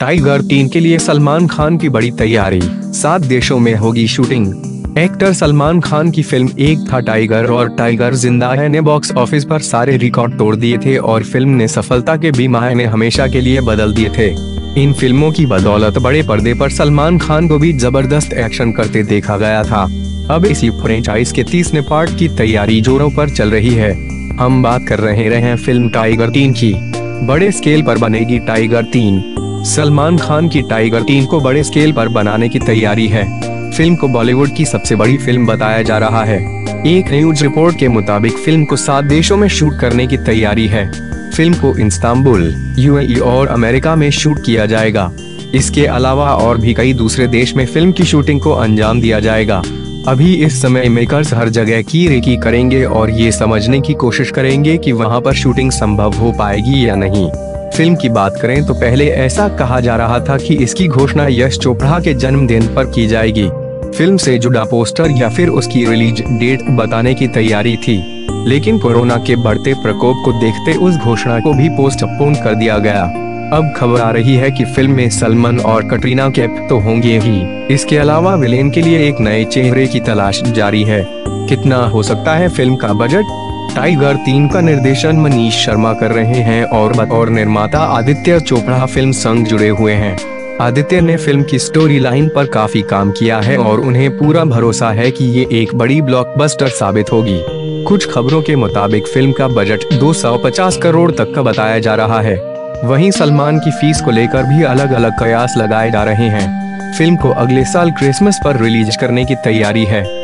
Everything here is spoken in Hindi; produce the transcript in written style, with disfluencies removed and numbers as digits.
टाइगर 3 के लिए सलमान खान की बड़ी तैयारी, 7 देशों में होगी शूटिंग। एक्टर सलमान खान की फिल्म एक था टाइगर और टाइगर जिंदा है ने बॉक्स ऑफिस पर सारे रिकॉर्ड तोड़ दिए थे और फिल्म ने सफलता के बीमाह ने हमेशा के लिए बदल दिए थे। इन फिल्मों की बदौलत बड़े पर्दे पर सलमान खान को भी जबरदस्त एक्शन करते देखा गया था। अब इसी फ्रेंचाइज के 30वें पार्ट की तैयारी जोरों पर चल रही है। हम बात कर रहे हैं फिल्म टाइगर 3 की। बड़े स्केल पर बनेगी टाइगर 3। सलमान खान की टाइगर 3 को बड़े स्केल पर बनाने की तैयारी है। फिल्म को बॉलीवुड की सबसे बड़ी फिल्म बताया जा रहा है। एक न्यूज रिपोर्ट के मुताबिक फिल्म को 7 देशों में शूट करने की तैयारी है। फिल्म को इंस्तांबुल, यूएई और अमेरिका में शूट किया जाएगा। इसके अलावा और भी कई दूसरे देश में फिल्म की शूटिंग को अंजाम दिया जाएगा। अभी इस समय मेकर्स हर जगह की रेकी करेंगे और ये समझने की कोशिश करेंगे कि वहाँ पर शूटिंग संभव हो पाएगी या नहीं। फिल्म की बात करें तो पहले ऐसा कहा जा रहा था कि इसकी घोषणा यश चोपड़ा के जन्मदिन पर की जाएगी। फिल्म से जुड़ा पोस्टर या फिर उसकी रिलीज डेट बताने की तैयारी थी, लेकिन कोरोना के बढ़ते प्रकोप को देखते उस घोषणा को भी पोस्टपोन कर दिया गया। अब खबर आ रही है कि फिल्म में सलमान और कटरीना कैफ तो होंगे ही, इसके अलावा विलेन के लिए एक नए चेहरे की तलाश जारी है। कितना हो सकता है फिल्म का बजट? टाइगर 3 का निर्देशन मनीष शर्मा कर रहे हैं और निर्माता आदित्य चोपड़ा फिल्म संग जुड़े हुए हैं। आदित्य ने फिल्म की स्टोरी लाइन पर काफी काम किया है और उन्हें पूरा भरोसा है कि ये एक बड़ी ब्लॉकबस्टर साबित होगी। कुछ खबरों के मुताबिक फिल्म का बजट 250 करोड़ तक का बताया जा रहा है। वहीं सलमान की फीस को लेकर भी अलग अलग कयास लगाए जा रहे हैं। फिल्म को अगले साल क्रिसमस पर रिलीज करने की तैयारी है।